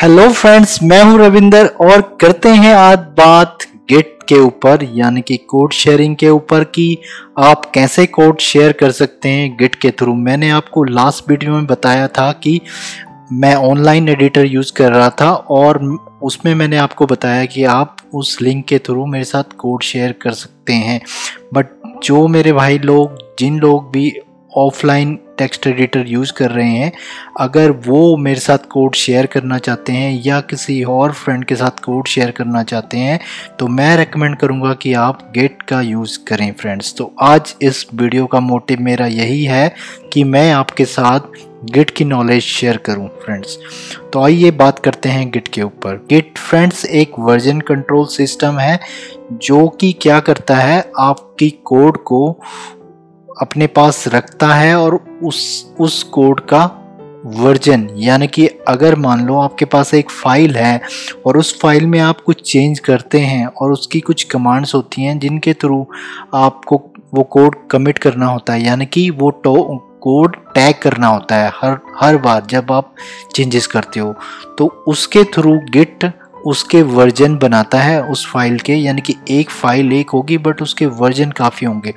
Hello friends, मैं हूं रविंदर और करते हैं आज बात गिट के ऊपर, यानी कि कोड शेयरिंग के ऊपर कि आप कैसे कोड शेयर कर सकते हैं गिट के थ्रू। मैंने आपको लास्ट वीडियो में बताया था कि मैं ऑनलाइन एडिटर यूज़ कर रहा था और उसमें मैंने आपको बताया कि आप उस लिंक के थ्रू मेरे साथ कोड शेयर कर सकते हैं। बट जो मेरे भाई लोग, जिन लोग भी ऑफलाइन टेक्स्ट एडिटर यूज़ कर रहे हैं, अगर वो मेरे साथ कोड शेयर करना चाहते हैं या किसी और फ्रेंड के साथ कोड शेयर करना चाहते हैं तो मैं रेकमेंड करूंगा कि आप गिट का यूज़ करें फ्रेंड्स। तो आज इस वीडियो का मोटिव मेरा यही है कि मैं आपके साथ गिट की नॉलेज शेयर करूं फ्रेंड्स। तो आइए बात करते हैं गिट के ऊपर। गिट फ्रेंड्स एक वर्जन कंट्रोल सिस्टम है जो कि क्या करता है, आपकी कोड को अपने पास रखता है और उस कोड का वर्जन, यानी कि अगर मान लो आपके पास एक फ़ाइल है और उस फाइल में आप कुछ चेंज करते हैं और उसकी कुछ कमांड्स होती हैं जिनके थ्रू आपको वो कोड कमिट करना होता है, यानी कि वो कोड टैग करना होता है हर बार जब आप चेंजेस करते हो, तो उसके थ्रू गिट उसके वर्जन बनाता है उस फाइल के। यानी कि एक फाइल एक होगी बट उसके वर्जन काफ़ी होंगे।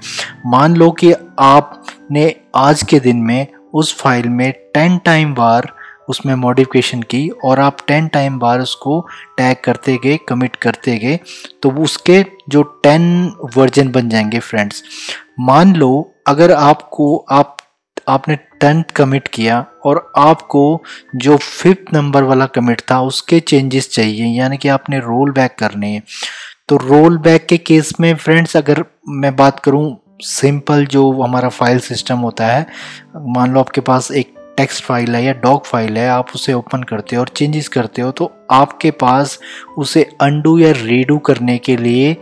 मान लो कि आपने आज के दिन में उस फाइल में 10 टाइम बार उसमें मॉडिफिकेशन की और आप 10 टाइम बार उसको टैग करते गए, कमिट करते गए, तो उसके जो 10 वर्जन बन जाएंगे फ्रेंड्स। मान लो अगर आपने 10th कमिट किया और आपको जो 5th नंबर वाला कमिट था उसके चेंजेस चाहिए, यानी कि आपने रोल बैक करने हैं, तो रोल बैक के केस में फ्रेंड्स अगर मैं बात करूं सिंपल जो हमारा फाइल सिस्टम होता है, मान लो आपके पास एक टेक्स्ट फाइल है या डॉक फाइल है, आप उसे ओपन करते हो और चेंजेस करते हो, तो आपके पास उसे अंडू या रीडू करने के लिए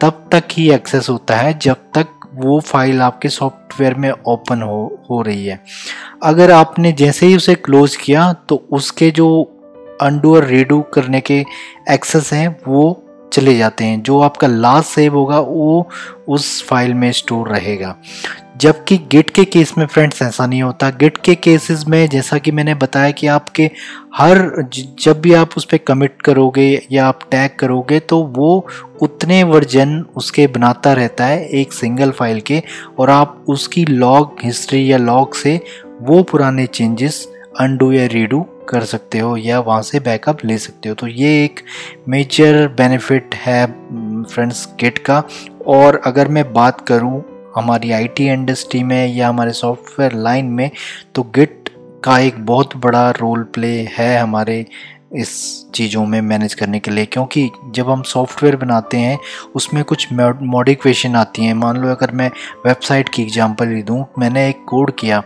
तब तक ही एक्सेस होता है जब तक वो फाइल आपके सॉफ्टवेयर में ओपन हो रही है। अगर आपने जैसे ही उसे क्लोज किया तो उसके जो अंडू और रीडू करने के एक्सेस हैं वो चले जाते हैं, जो आपका लास्ट सेव होगा वो उस फाइल में स्टोर रहेगा। जबकि गिट के केस में फ्रेंड्स ऐसा नहीं होता। गिट के केसेस में जैसा कि मैंने बताया कि आपके हर जब भी आप उस पर कमिट करोगे या आप टैग करोगे तो वो उतने वर्जन उसके बनाता रहता है एक सिंगल फाइल के, और आप उसकी लॉग हिस्ट्री या लॉग से वो पुराने चेंजेस अंडू या रीडू कर सकते हो या वहाँ से बैकअप ले सकते हो। तो ये एक मेजर बेनिफिट है फ्रेंड्स गिट का। और अगर मैं बात करूँ हमारी आईटी इंडस्ट्री में या हमारे सॉफ्टवेयर लाइन में, तो गिट का एक बहुत बड़ा रोल प्ले है हमारे इस चीज़ों में मैनेज करने के लिए, क्योंकि जब हम सॉफ्टवेयर बनाते हैं उसमें कुछ मॉडिफिकेशन आती हैं। मान लो अगर मैं वेबसाइट की एग्जांपल ले दूँ, मैंने एक कोड किया,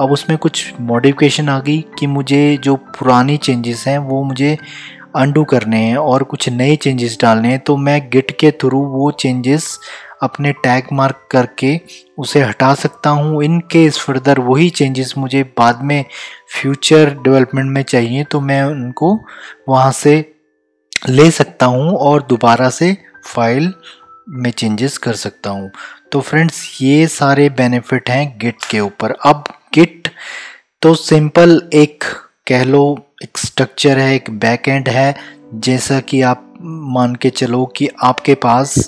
अब उसमें कुछ मॉडिफिकेशन आ गई कि मुझे जो पुरानी चेंजेस हैं वो मुझे अंडू करने हैं और कुछ नए चेंजेस डालने हैं, तो मैं गिट के थ्रू वो चेंजेस अपने टैग मार्क करके उसे हटा सकता हूँ। इन केस फर्दर वही चेंजेस मुझे बाद में फ्यूचर डेवलपमेंट में चाहिए तो मैं उनको वहाँ से ले सकता हूँ और दोबारा से फाइल में चेंजेस कर सकता हूँ। तो फ्रेंड्स ये सारे बेनिफिट हैं गिट के ऊपर। अब गिट तो सिंपल एक कह लो एक स्ट्रक्चर है, एक बैकएंड है। जैसा कि आप मान के चलो कि आपके पास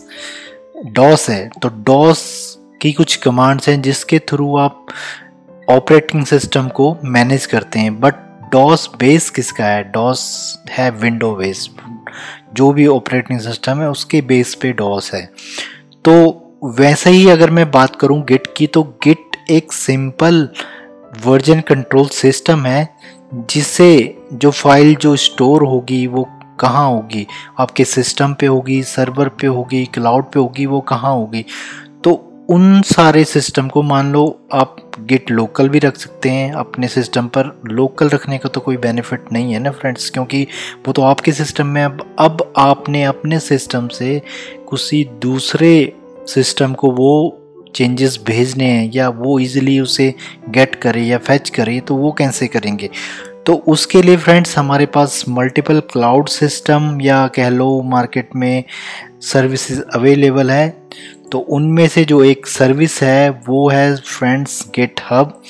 डॉस है, तो डॉस की कुछ कमांड्स हैं जिसके थ्रू आप ऑपरेटिंग सिस्टम को मैनेज करते हैं। बट डॉस बेस किसका है? डॉस है विंडो बेस, जो भी ऑपरेटिंग सिस्टम है उसके बेस पे डॉस है। तो वैसे ही अगर मैं बात करूं गिट की, तो गिट एक सिंपल वर्जन कंट्रोल सिस्टम है जिसे जो फाइल जो स्टोर होगी वो कहाँ होगी, आपके सिस्टम पे होगी, सर्वर पे होगी, क्लाउड पे होगी, वो कहाँ होगी, तो उन सारे सिस्टम को मान लो आप गिट लोकल भी रख सकते हैं अपने सिस्टम पर। लोकल रखने का तो कोई बेनिफिट नहीं है ना फ्रेंड्स, क्योंकि वो तो आपके सिस्टम में। अब आपने अपने सिस्टम से किसी दूसरे सिस्टम को वो चेंजेस भेजने हैं या वो इजीली उसे गेट करे या फैच करे, तो वो कैसे करेंगे? तो उसके लिए फ्रेंड्स हमारे पास मल्टीपल क्लाउड सिस्टम या कह लो मार्केट में सर्विसेज अवेलेबल है, तो उनमें से जो एक सर्विस है वो है फ्रेंड्स गिटहब,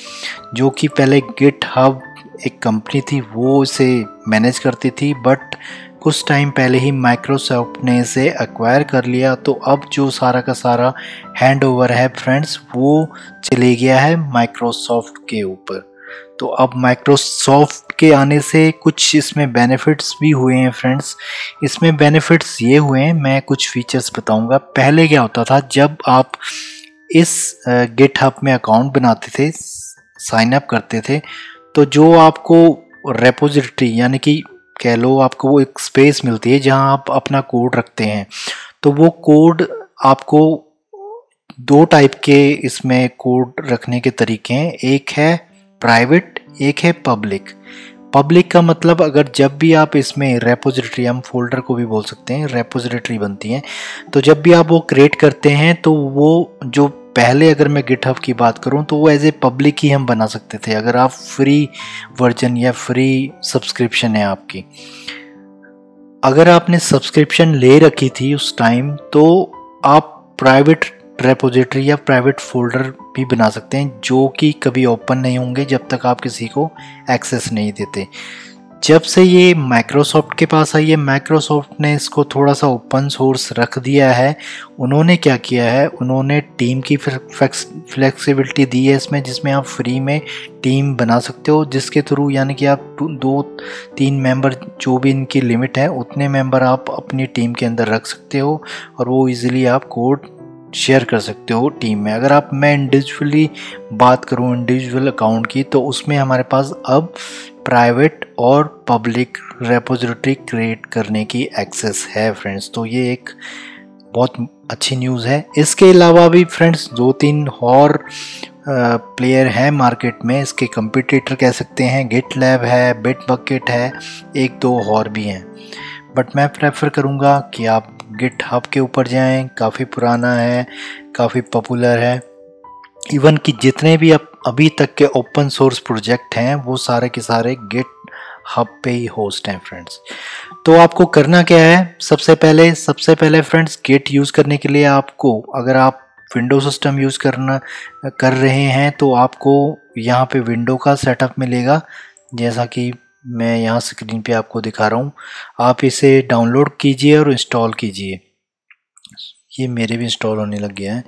जो कि पहले गिटहब एक कंपनी थी वो इसे मैनेज करती थी, बट कुछ टाइम पहले ही माइक्रोसॉफ्ट ने इसे एक्वायर कर लिया। तो अब जो सारा का सारा हैंडओवर है फ्रेंड्स वो चले गया है माइक्रोसॉफ्ट के ऊपर। तो अब माइक्रोसॉफ्ट के आने से कुछ इसमें बेनिफिट्स भी हुए हैं फ्रेंड्स। इसमें बेनिफिट्स ये हुए हैं, मैं कुछ फीचर्स बताऊंगा। पहले क्या होता था, जब आप इस गिटहब में अकाउंट बनाते थे, साइन अप करते थे, तो जो आपको रेपोजिटरी यानी कि कह लो आपको एक स्पेस मिलती है जहां आप अपना कोड रखते हैं। तो वो कोड आपको दो टाइप के इसमें कोड रखने के तरीके हैं, एक है प्राइवेट एक है पब्लिक। पब्लिक का मतलब अगर जब भी आप इसमें रेपोजिटरी, हम फोल्डर को भी बोल सकते हैं, रेपोजिटरी बनती हैं, तो जब भी आप वो क्रिएट करते हैं तो वो जो पहले, अगर मैं गिटहब की बात करूं तो वो एज ए पब्लिक ही हम बना सकते थे अगर आप फ्री वर्जन या फ्री सब्सक्रिप्शन है आपकी। अगर आपने सब्सक्रिप्शन ले रखी थी उस टाइम तो आप प्राइवेट रेपोजिटरी या प्राइवेट फोल्डर भी बना सकते हैं जो कि कभी ओपन नहीं होंगे जब तक आप किसी को एक्सेस नहीं देते। जब से ये माइक्रोसॉफ्ट के पास आई है, माइक्रोसॉफ्ट ने इसको थोड़ा सा ओपन सोर्स रख दिया है। उन्होंने क्या किया है, उन्होंने टीम की फ्लेक्सिबिलिटी दी है इसमें, जिसमें आप फ्री में टीम बना सकते हो जिसके थ्रू यानी कि आप 2-3 मेंबर, जो भी इनकी लिमिट है उतने मेंबर आप अपनी टीम के अंदर रख सकते हो और वो ईजिली आप कोड शेयर कर सकते हो टीम में। अगर आप, मैं इंडिविजुअली बात करूं इंडिविजुअल अकाउंट की, तो उसमें हमारे पास अब प्राइवेट और पब्लिक रेपोजिटरी क्रिएट करने की एक्सेस है फ्रेंड्स। तो ये एक बहुत अच्छी न्यूज़ है। इसके अलावा भी फ्रेंड्स 2-3 और प्लेयर हैं मार्केट में, इसके कंपटीटर कह सकते हैं, गिटलैब है, बिटबकेट है, 1-2 और भी हैं, बट मैं प्रेफर करूँगा कि आप गिटहब के ऊपर जाएं। काफ़ी पुराना है, काफ़ी पॉपुलर है, इवन कि जितने भी अभी तक के ओपन सोर्स प्रोजेक्ट हैं वो सारे के सारे गिटहब पे ही होस्ट हैं फ्रेंड्स। तो आपको करना क्या है, सबसे पहले फ्रेंड्स गिट यूज़ करने के लिए आपको, अगर आप विंडो सिस्टम यूज़ कर रहे हैं तो आपको यहाँ पे विंडो का सेटअप मिलेगा, जैसा कि मैं यहाँ स्क्रीन पे आपको दिखा रहा हूँ। आप इसे डाउनलोड कीजिए और इंस्टॉल कीजिए। ये मेरे भी इंस्टॉल होने लग गया है,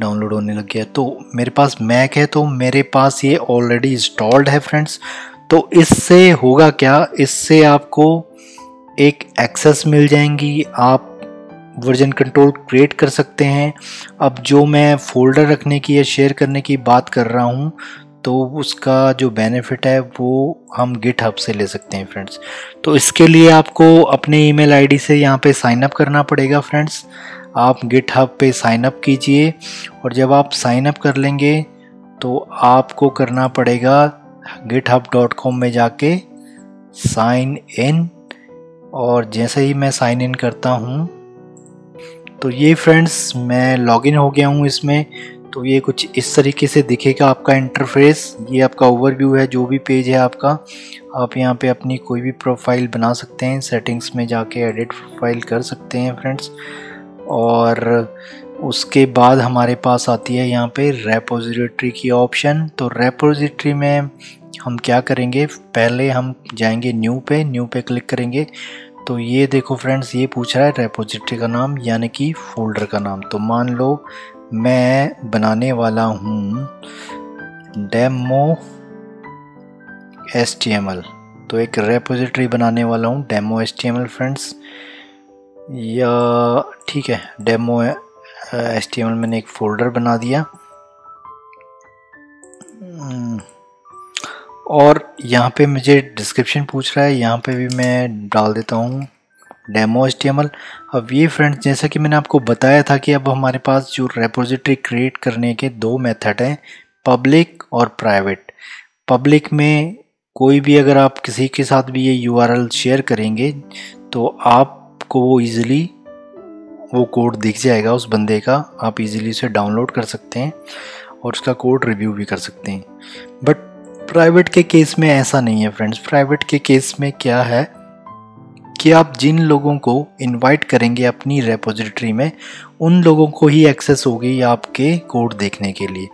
डाउनलोड होने लग गया है। तो मेरे पास मैक है तो मेरे पास ये ऑलरेडी इंस्टॉल्ड है फ्रेंड्स। तो इससे होगा क्या, इससे आपको एक एक्सेस मिल जाएंगी, आप वर्जन कंट्रोल क्रिएट कर सकते हैं। अब जो मैं फोल्डर रखने की या शेयर करने की बात कर रहा हूँ तो उसका जो बेनिफिट है वो हम गिटहब से ले सकते हैं फ्रेंड्स। तो इसके लिए आपको अपने ईमेल आईडी से यहाँ पे साइन अप करना पड़ेगा फ्रेंड्स। आप गिटहब पे साइन अप कीजिए और जब आप साइन अप कर लेंगे तो आपको करना पड़ेगा github.com में जाके साइन इन, और जैसे ही मैं साइन इन करता हूँ तो ये फ्रेंड्स मैं लॉगिन हो गया हूँ इसमें। तो ये कुछ इस तरीके से दिखेगा आपका इंटरफेस। ये आपका ओवरव्यू है, जो भी पेज है आपका, आप यहाँ पे अपनी कोई भी प्रोफाइल बना सकते हैं, सेटिंग्स में जाके एडिट प्रोफाइल कर सकते हैं फ्रेंड्स। और उसके बाद हमारे पास आती है यहाँ पे रेपोजिटरी की ऑप्शन। तो रेपोजिटरी में हम क्या करेंगे, पहले हम जाएंगे न्यू पे क्लिक करेंगे। तो ये देखो फ्रेंड्स, ये पूछ रहा है रेपोजिटरी का नाम यानी कि फोल्डर का नाम। तो मान लो मैं बनाने वाला हूँ डेमो HTML, तो एक रेपोजिटरी बनाने वाला हूँ डेमो HTML फ्रेंड्स, या ठीक है डेमो HTML मैंने एक फोल्डर बना दिया। और यहाँ पे मुझे डिस्क्रिप्शन पूछ रहा है, यहाँ पे भी मैं डाल देता हूँ डेमो HTML। अब ये फ्रेंड्स जैसा कि मैंने आपको बताया था कि अब हमारे पास जो रेपोजिटरी क्रिएट करने के 2 मेथड हैं, पब्लिक और प्राइवेट। पब्लिक में कोई भी, अगर आप किसी के साथ भी ये URL शेयर करेंगे तो आपको वो ईज़िली वो कोड दिख जाएगा उस बंदे का, आप ईज़िली उसे डाउनलोड कर सकते हैं और उसका कोड रिव्यू भी कर सकते हैं। बट प्राइवेट के केस में ऐसा नहीं है फ्रेंड्स। प्राइवेट के केस में क्या है, कि आप जिन लोगों को इनवाइट करेंगे अपनी रेपोजिटरी में उन लोगों को ही एक्सेस होगी आपके कोड देखने के लिए।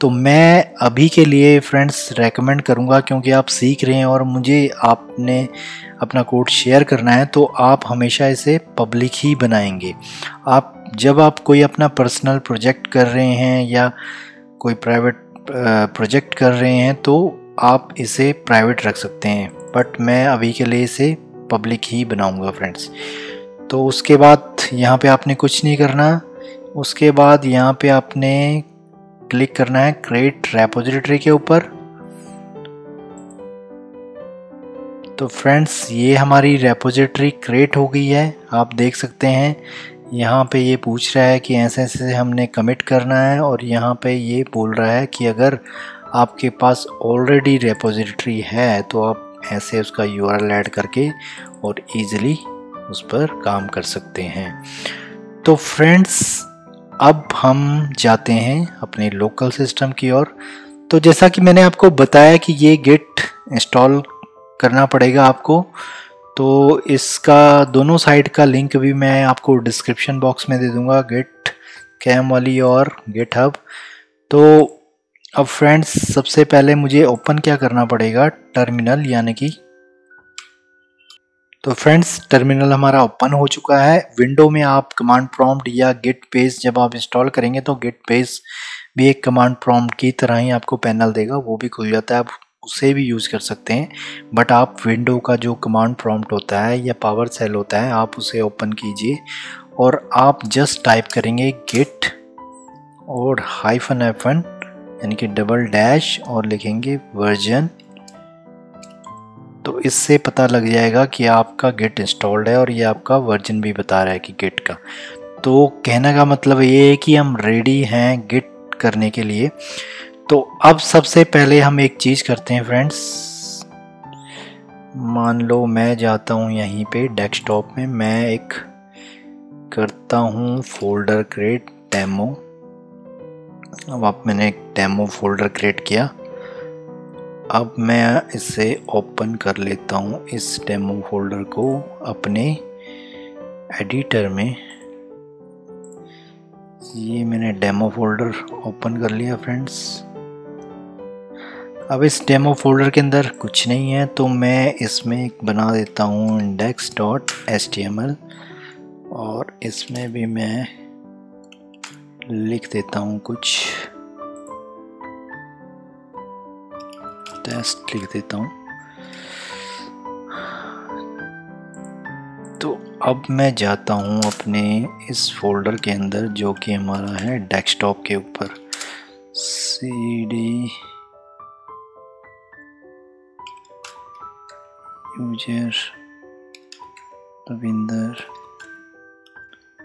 तो मैं अभी के लिए फ्रेंड्स रेकमेंड करूंगा, क्योंकि आप सीख रहे हैं और मुझे आपने अपना कोड शेयर करना है, तो आप हमेशा इसे पब्लिक ही बनाएंगे। आप जब आप कोई अपना पर्सनल प्रोजेक्ट कर रहे हैं या कोई प्राइवेट प्रोजेक्ट कर रहे हैं तो आप इसे प्राइवेट रख सकते हैं, बट मैं अभी के लिए इसे पब्लिक ही बनाऊंगा फ्रेंड्स। तो उसके बाद यहाँ पे आपने कुछ नहीं करना। उसके बाद यहाँ पे आपने क्लिक करना है क्रिएट रेपोजिटरी के ऊपर। तो फ्रेंड्स ये हमारी रेपोजिटरी क्रिएट हो गई है। आप देख सकते हैं यहाँ पे ये पूछ रहा है कि ऐसे ऐसे हमने कमिट करना है, और यहाँ पे ये बोल रहा है कि अगर आपके पास ऑलरेडी रेपोजिटरी है तो आप ऐसे उसका यूआरएल ऐड करके और इजीली उस पर काम कर सकते हैं। तो फ्रेंड्स अब हम जाते हैं अपने लोकल सिस्टम की ओर। तो जैसा कि मैंने आपको बताया कि ये गिट इंस्टॉल करना पड़ेगा आपको, तो इसका दोनों साइड का लिंक भी मैं आपको डिस्क्रिप्शन बॉक्स में दे दूंगा, गिट कैम वाली और गिटहब। तो अब फ्रेंड्स सबसे पहले मुझे ओपन क्या करना पड़ेगा, टर्मिनल यानी कि। तो फ्रेंड्स टर्मिनल हमारा ओपन हो चुका है। विंडो में आप कमांड प्रॉम्प्ट या गिट पेज जब आप इंस्टॉल करेंगे तो गिट पेज भी एक कमांड प्रॉम्प्ट की तरह ही आपको पैनल देगा, वो भी खुल जाता है, आप उसे भी यूज़ कर सकते हैं। बट आप विंडो का जो कमांड प्रॉम्प्ट होता है या पावर सेल होता है आप उसे ओपन कीजिए और आप जस्ट टाइप करेंगे गिट और हाइफन हाइफन यानी कि डबल डैश और लिखेंगे वर्जन। तो इससे पता लग जाएगा कि आपका गिट इंस्टॉल्ड है और ये आपका वर्जन भी बता रहा है कि गिट का। तो कहने का मतलब ये है कि हम रेडी हैं गिट करने के लिए। तो अब सबसे पहले हम एक चीज़ करते हैं फ्रेंड्स, मान लो मैं जाता हूँ यहीं पे डेस्कटॉप में, मैं एक करता हूँ फोल्डर क्रिएट डेमो। अब आप मैंने एक डेमो फोल्डर क्रिएट किया। अब मैं इसे ओपन कर लेता हूँ, इस डेमो फोल्डर को अपने एडिटर में। ये मैंने डेमो फोल्डर ओपन कर लिया फ्रेंड्स। अब इस डेमो फोल्डर के अंदर कुछ नहीं है, तो मैं इसमें बना देता हूँ index.html और इसमें भी मैं लिख देता हूँ कुछ टेस्ट लिख देता हूँ। तो अब मैं जाता हूँ अपने इस फोल्डर के अंदर जो कि हमारा है डेस्कटॉप के ऊपर, cd यूजर रविंदर।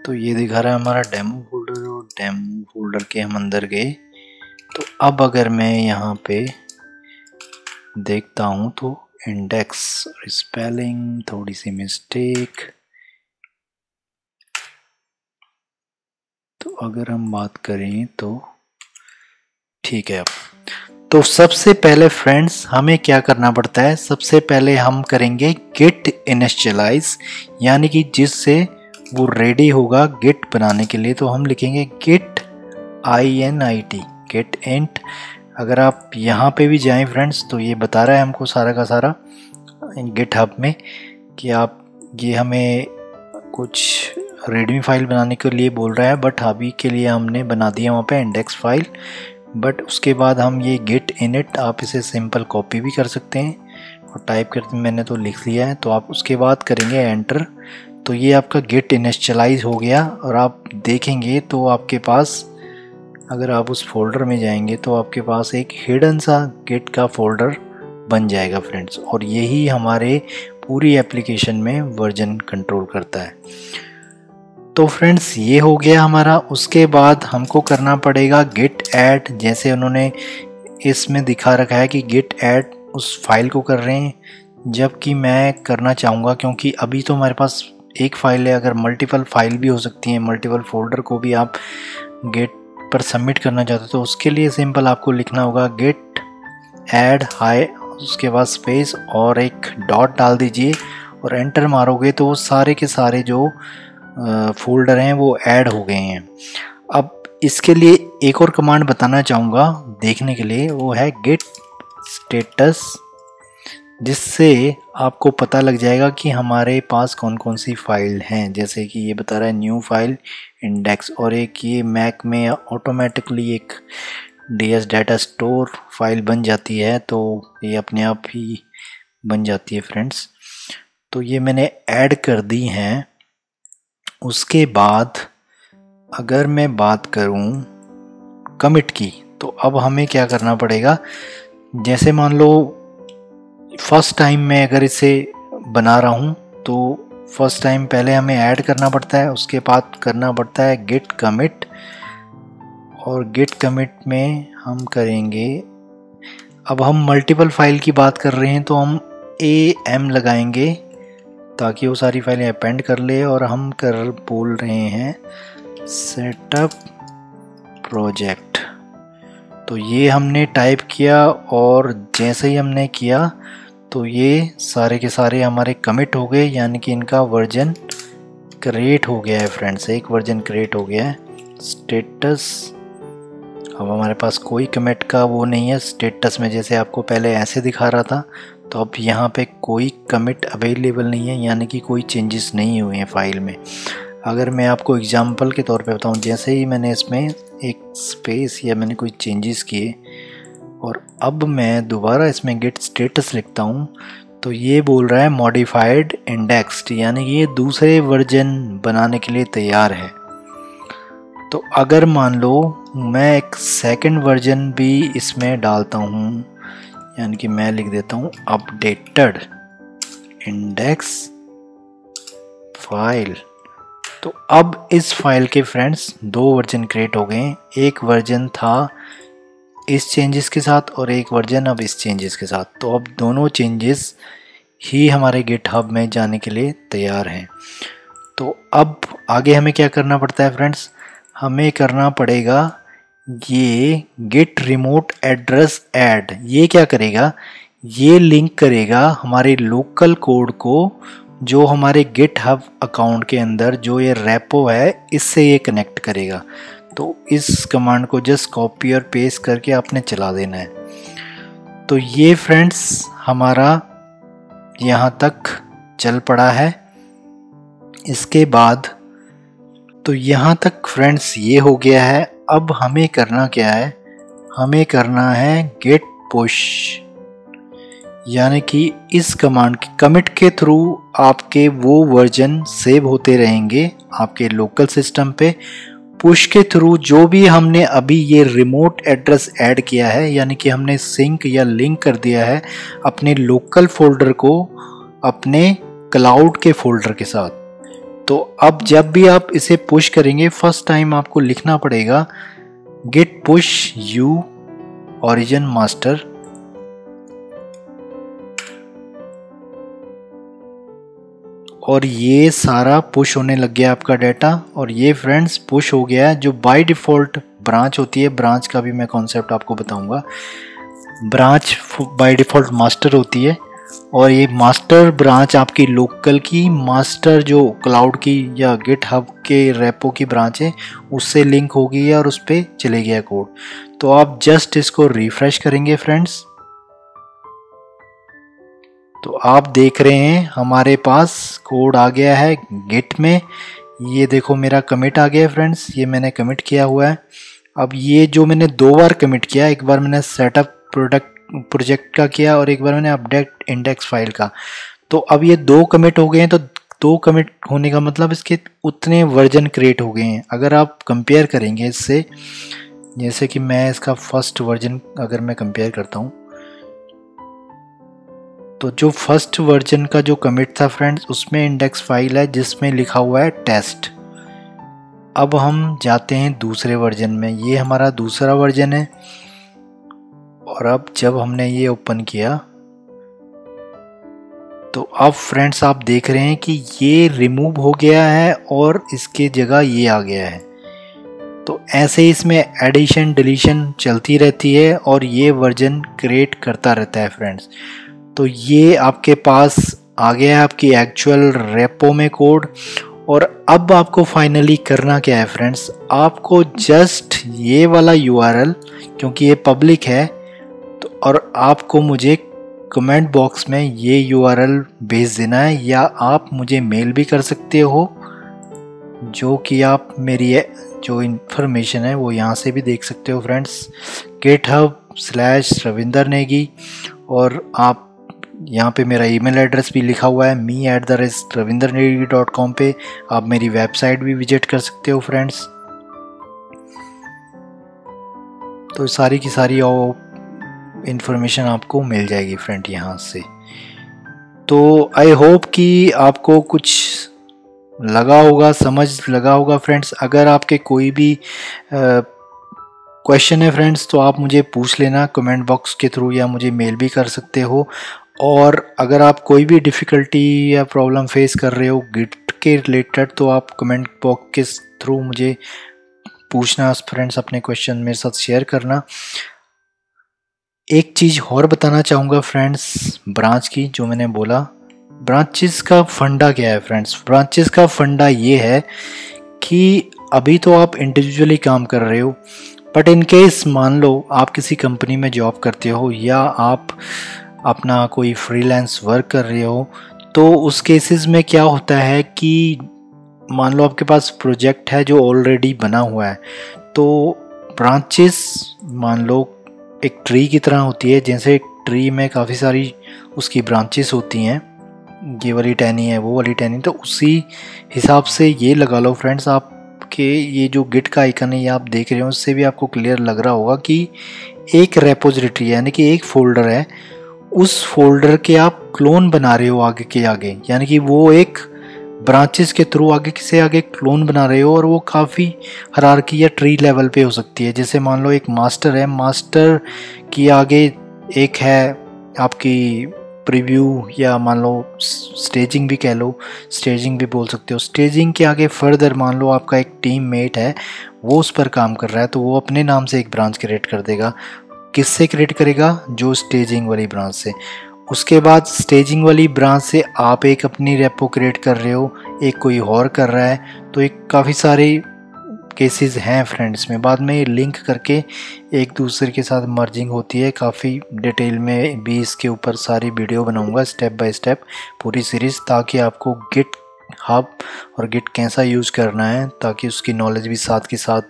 तो ये दिखा रहा है हमारा डेमो फोल्डर, और डेमो फोल्डर के हम अंदर गए। तो अब अगर मैं यहाँ पे देखता हूँ तो इंडेक्स स्पेलिंग थोड़ी सी मिस्टेक। तो अगर हम बात करें तो ठीक है। अब तो सबसे पहले फ्रेंड्स हमें क्या करना पड़ता है, सबसे पहले हम करेंगे गिट इनिशियलाइज, यानी कि जिससे वो रेडी होगा गिट बनाने के लिए। तो हम लिखेंगे गिट init गिट इंट। अगर आप यहाँ पे भी जाएं फ्रेंड्स तो ये बता रहा है हमको सारा का सारा गिटहब में कि आप ये हमें कुछ रेडमी फाइल बनाने के लिए बोल रहा है, बट अभी के लिए हमने बना दिया वहाँ पे इंडेक्स फाइल। बट उसके बाद हम ये गिट इनिट, आप इसे सिंपल कॉपी भी कर सकते हैं और टाइप करते, मैंने तो लिख लिया है। तो आप उसके बाद करेंगे एंटर। तो ये आपका गिट इनिशियलाइज हो गया। और आप देखेंगे तो आपके पास, अगर आप उस फोल्डर में जाएंगे तो आपके पास एक हिडन सा गिट का फोल्डर बन जाएगा फ्रेंड्स, और यही हमारे पूरी एप्लीकेशन में वर्जन कंट्रोल करता है। तो फ्रेंड्स ये हो गया हमारा। उसके बाद हमको करना पड़ेगा गिट ऐड, जैसे उन्होंने इसमें दिखा रखा है कि गिट ऐड उस फाइल को कर रहे हैं, जबकि मैं करना चाहूँगा क्योंकि अभी तो हमारे पास एक फ़ाइल है, अगर मल्टीपल फाइल भी हो सकती हैं, मल्टीपल फोल्डर को भी आप गिट पर सबमिट करना चाहते हो तो उसके लिए सिंपल आपको लिखना होगा गिट ऐड हाई, उसके बाद स्पेस और एक डॉट डाल दीजिए और एंटर मारोगे तो वो सारे के सारे जो फोल्डर हैं वो ऐड हो गए हैं। अब इसके लिए एक और कमांड बताना चाहूँगा देखने के लिए, वो है git status, जिससे आपको पता लग जाएगा कि हमारे पास कौन कौन सी फाइल हैं। जैसे कि ये बता रहा है न्यू फाइल इंडेक्स, और एक ये मैक में ऑटोमेटिकली एक ds डाटा स्टोर फाइल बन जाती है, तो ये अपने आप ही बन जाती है फ्रेंड्स। तो ये मैंने ऐड कर दी हैं। उसके बाद अगर मैं बात करूं कमिट की, तो अब हमें क्या करना पड़ेगा, जैसे मान लो फर्स्ट टाइम मैं अगर इसे बना रहा हूं तो फर्स्ट टाइम पहले हमें ऐड करना पड़ता है, उसके बाद करना पड़ता है git commit, और git commit में हम करेंगे, अब हम मल्टीपल फाइल की बात कर रहे हैं तो हम am लगाएंगे ताकि वो सारी फाइलें अपेंड कर ले, और हम बोल रहे हैं सेटअप प्रोजेक्ट। तो ये हमने टाइप किया, और जैसे ही हमने किया तो ये सारे के सारे हमारे कमिट हो गए, यानी कि इनका वर्जन क्रिएट हो गया है फ्रेंड्स, एक वर्जन क्रिएट हो गया है। स्टेटस, अब हमारे पास कोई कमिट का वो नहीं है, स्टेटस में जैसे आपको पहले ऐसे दिखा रहा था, तो अब यहाँ पे कोई कमिट अवेलेबल नहीं है, यानी कि कोई चेंजेस नहीं हुए हैं फाइल में। अगर मैं आपको एग्जांपल के तौर पे बताऊं, जैसे ही मैंने इसमें एक स्पेस या मैंने कोई चेंजेस किए, और अब मैं दोबारा इसमें git status लिखता हूं, तो ये बोल रहा है मॉडिफाइड इंडेक्स्ड, यानी ये दूसरे वर्जन बनाने के लिए तैयार है। तो अगर मान लो मैं एक सेकंड वर्जन भी इसमें डालता हूं, यानी कि मैं लिख देता हूं अपडेटेड इंडेक्स फाइल, तो अब इस फाइल के फ्रेंड्स दो वर्जन क्रिएट हो गए, एक वर्जन था इस चेंजेस के साथ और एक वर्जन अब इस चेंजेस के साथ। तो अब दोनों चेंजेस ही हमारे गिटहब में जाने के लिए तैयार हैं। तो अब आगे हमें क्या करना पड़ता है फ्रेंड्स, हमें करना पड़ेगा ये गेट रिमोट एड्रेस ऐड। ये क्या करेगा, ये लिंक करेगा हमारे लोकल कोड को जो हमारे गिटहब अकाउंट के अंदर जो ये रेपो है, इससे ये कनेक्ट करेगा। तो इस कमांड को जस्ट कॉपी और पेस्ट करके आपने चला देना है। तो ये फ्रेंड्स हमारा यहाँ तक चल पड़ा है। इसके बाद तो यहाँ तक फ्रेंड्स ये हो गया है। अब हमें करना क्या है, हमें करना है git push, यानी कि इस कमांड की कमिट के थ्रू आपके वो वर्जन सेव होते रहेंगे आपके लोकल सिस्टम पे। पुश के थ्रू जो भी हमने अभी ये रिमोट एड्रेस ऐड किया है, यानी कि हमने सिंक या लिंक कर दिया है अपने लोकल फोल्डर को अपने क्लाउड के फोल्डर के साथ। तो अब जब भी आप इसे पुश करेंगे फर्स्ट टाइम आपको लिखना पड़ेगा git push u origin master, और ये सारा पुश होने लग गया आपका डाटा, और ये फ्रेंड्स पुश हो गया है जो बाय डिफ़ॉल्ट ब्रांच होती है। ब्रांच का भी मैं कॉन्सेप्ट आपको बताऊंगा। ब्रांच बाय डिफ़ॉल्ट मास्टर होती है, और ये मास्टर ब्रांच आपकी लोकल की मास्टर जो क्लाउड की या गिटहब के रेपो की ब्रांच है उससे लिंक हो गई है और उस पर चले गया कोड। तो आप जस्ट इसको रिफ्रेश करेंगे फ्रेंड्स, तो आप देख रहे हैं हमारे पास कोड आ गया है गिट में। ये देखो मेरा कमिट आ गया फ्रेंड्स, ये मैंने कमिट किया हुआ है। अब ये जो मैंने दो बार कमिट किया, एक बार मैंने सेटअप प्रोजेक्ट का किया और एक बार मैंने अपडेट इंडेक्स फाइल का, तो अब ये दो कमिट हो गए हैं। तो दो कमिट होने का मतलब इसके उतने वर्जन क्रिएट हो गए हैं। अगर आप कंपेयर करेंगे इससे, जैसे कि मैं इसका फर्स्ट वर्जन अगर मैं कंपेयर करता हूँ, तो जो फर्स्ट वर्जन का जो कमिट था फ्रेंड्स उसमें इंडेक्स फाइल है जिसमें लिखा हुआ है टेस्ट। अब हम जाते हैं दूसरे वर्जन में, ये हमारा दूसरा वर्जन है, और अब जब हमने ये ओपन किया तो अब फ्रेंड्स आप देख रहे हैं कि ये रिमूव हो गया है और इसके जगह ये आ गया है। तो ऐसे ही इसमें एडिशन डिलीशन चलती रहती है और ये वर्जन क्रिएट करता रहता है फ्रेंड्स। तो ये आपके पास आ गया आपकी एक्चुअल रेपो में कोड। और अब आपको फाइनली करना क्या है फ्रेंड्स, आपको जस्ट ये वाला यूआरएल, क्योंकि ये पब्लिक है तो, और आपको मुझे कमेंट बॉक्स में ये यूआरएल भेज देना है, या आप मुझे मेल भी कर सकते हो, जो कि आप मेरी जो इन्फॉर्मेशन है वो यहाँ से भी देख सकते हो फ्रेंड्स, github/ravindernegi। और आप यहाँ पे मेरा ईमेल एड्रेस भी लिखा हुआ है me@ravindernegi.com पे। आप मेरी वेबसाइट भी विजिट कर सकते हो फ्रेंड्स। तो सारी की सारी इन्फॉर्मेशन आपको मिल जाएगी फ्रेंड यहाँ से। तो आई होप कि आपको कुछ लगा होगा, समझ लगा होगा फ्रेंड्स। अगर आपके कोई भी क्वेश्चन है फ्रेंड्स तो आप मुझे पूछ लेना कमेंट बॉक्स के थ्रू, या मुझे मेल भी कर सकते हो। और अगर आप कोई भी डिफ़िकल्टी या प्रॉब्लम फेस कर रहे हो गिट के रिलेटेड तो आप कमेंट बॉक्स के थ्रू मुझे पूछना फ्रेंड्स, अपने क्वेश्चन मेरे साथ शेयर करना। एक चीज़ और बताना चाहूँगा फ्रेंड्स, ब्रांच की जो मैंने बोला, ब्रांचेस का फंडा क्या है फ्रेंड्स। ब्रांचेस का फंडा ये है कि अभी तो आप इंडिविजुअली काम कर रहे हो, बट इन केस मान लो आप किसी कंपनी में जॉब करते हो या आप अपना कोई फ्रीलांस वर्क कर रहे हो, तो उस केसेस में क्या होता है कि मान लो आपके पास प्रोजेक्ट है जो ऑलरेडी बना हुआ है, तो ब्रांचेस मान लो एक ट्री की तरह होती है। जैसे ट्री में काफ़ी सारी उसकी ब्रांचेस होती हैं, ये वाली टहनी है, वो वाली टहनी, तो उसी हिसाब से ये लगा लो फ्रेंड्स। आपके ये जो गिट का आइकन है ये आप देख रहे हो, उससे भी आपको क्लियर लग रहा होगा कि एक रेपोजिटरी यानी कि एक फोल्डर है, उस फोल्डर के आप क्लोन बना रहे हो आगे के आगे, यानी कि वो एक ब्रांचेस के थ्रू आगे से आगे क्लोन बना रहे हो। और वो काफ़ी हायरार्की या ट्री लेवल पे हो सकती है। जैसे मान लो एक मास्टर है, मास्टर की आगे एक है आपकी प्रीव्यू, या मान लो स्टेजिंग भी कह लो, स्टेजिंग भी बोल सकते हो। स्टेजिंग के आगे फर्दर मान लो आपका एक टीम मेट है, वो उस पर काम कर रहा है, तो वो अपने नाम से एक ब्रांच क्रिएट कर देगा। किससे क्रिएट करेगा? जो स्टेजिंग वाली ब्रांच से। उसके बाद स्टेजिंग वाली ब्रांच से आप एक अपनी रेपो क्रिएट कर रहे हो, एक कोई और कर रहा है, तो एक काफ़ी सारे केसेस हैं फ्रेंड्स में। बाद में लिंक करके एक दूसरे के साथ मर्जिंग होती है। काफ़ी डिटेल में भी इसके ऊपर सारी वीडियो बनाऊंगा, स्टेप बाय स्टेप पूरी सीरीज़, ताकि आपको गिट हब और गिट कैसा यूज़ करना है, ताकि उसकी नॉलेज भी साथ के साथ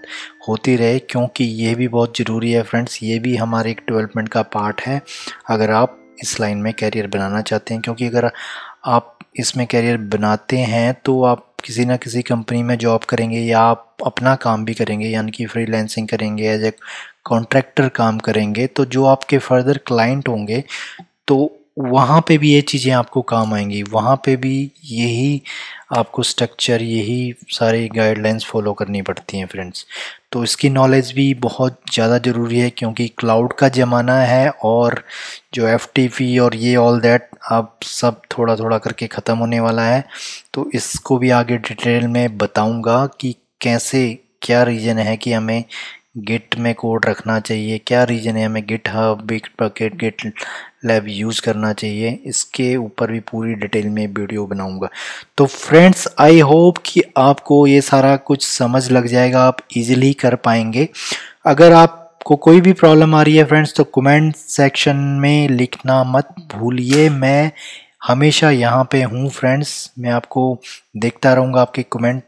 होती रहे, क्योंकि ये भी बहुत ज़रूरी है फ्रेंड्स। ये भी हमारे एक डेवलपमेंट का पार्ट है, अगर आप इस लाइन में कैरियर बनाना चाहते हैं। क्योंकि अगर आप इसमें कैरियर बनाते हैं तो आप किसी ना किसी कंपनी में जॉब करेंगे, या आप अपना काम भी करेंगे, यानी कि फ्रीलांसिंग करेंगे, एज ए कॉन्ट्रैक्टर काम करेंगे, तो जो आपके फर्दर क्लाइंट होंगे तो वहाँ पे भी ये चीज़ें आपको काम आएंगी। वहाँ पे भी यही आपको स्ट्रक्चर, यही सारी गाइडलाइंस फॉलो करनी पड़ती हैं फ्रेंड्स। तो इसकी नॉलेज भी बहुत ज़्यादा ज़रूरी है, क्योंकि क्लाउड का ज़माना है, और जो FTP और ये ऑल दैट अब सब थोड़ा थोड़ा करके ख़त्म होने वाला है। तो इसको भी आगे डिटेल में बताऊँगा कि कैसे, क्या रीज़न है कि हमें गिट में कोड रखना चाहिए, क्या रीज़न है हमें गिटहब, बिटबकेट, गिटलैब यूज़ करना चाहिए, इसके ऊपर भी पूरी डिटेल में वीडियो बनाऊंगा। तो फ्रेंड्स आई होप कि आपको ये सारा कुछ समझ लग जाएगा, आप इजीली कर पाएंगे। अगर आपको कोई भी प्रॉब्लम आ रही है फ्रेंड्स तो कमेंट सेक्शन में लिखना मत भूलिए, मैं हमेशा यहाँ पे हूँ फ्रेंड्स। मैं आपको देखता रहूँगा, आपके कमेंट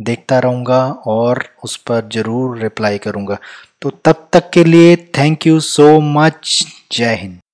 देखता रहूँगा और उस पर ज़रूर रिप्लाई करूँगा। तो तब तक के लिए थैंक यू सो मच, जय हिंद।